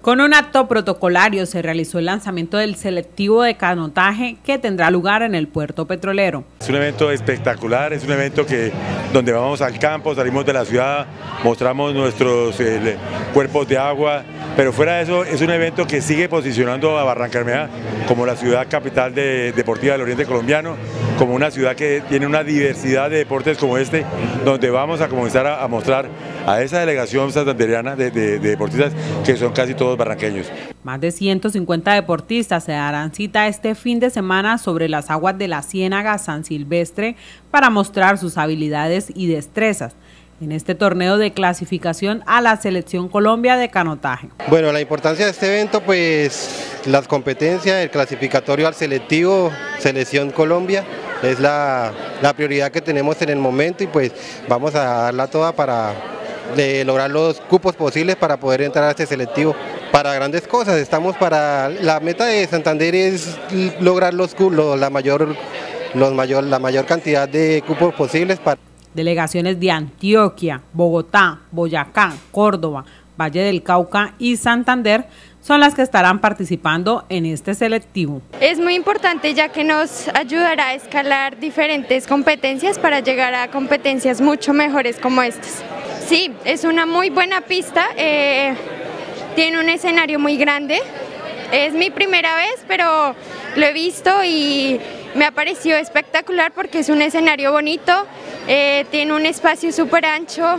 Con un acto protocolario se realizó el lanzamiento del selectivo de canotaje que tendrá lugar en el puerto petrolero. Es un evento espectacular, es un evento donde vamos al campo, salimos de la ciudad, mostramos nuestros cuerpos de agua, pero fuera de eso es un evento que sigue posicionando a Barrancabermeja como la ciudad capital deportiva del oriente colombiano, como una ciudad que tiene una diversidad de deportes como este, donde vamos a comenzar a mostrar a esa delegación santandereana de deportistas que son casi todos barranqueños. Más de 150 deportistas se darán cita este fin de semana sobre las aguas de la Ciénaga San Silvestre para mostrar sus habilidades y destrezas en este torneo de clasificación a la Selección Colombia de canotaje. Bueno, la importancia de este evento, pues las competencias, el clasificatorio al selectivo, Selección Colombia, es la prioridad que tenemos en el momento y pues vamos a darla toda para lograr los cupos posibles para poder entrar a este selectivo. Para grandes cosas, la meta de Santander es lograr la mayor cantidad de cupos posibles. Delegaciones de Antioquia, Bogotá, Boyacá, Córdoba, Valle del Cauca y Santander son las que estarán participando en este selectivo. Es muy importante ya que nos ayudará a escalar diferentes competencias para llegar a competencias mucho mejores como estas. Sí, es una muy buena pista, tiene un escenario muy grande, es mi primera vez pero lo he visto y me ha parecido espectacular porque es un escenario bonito, tiene un espacio súper ancho,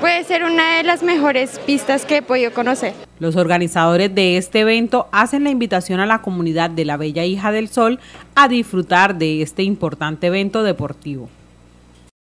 puede ser una de las mejores pistas que he podido conocer. Los organizadores de este evento hacen la invitación a la comunidad de la Bella Hija del Sol a disfrutar de este importante evento deportivo.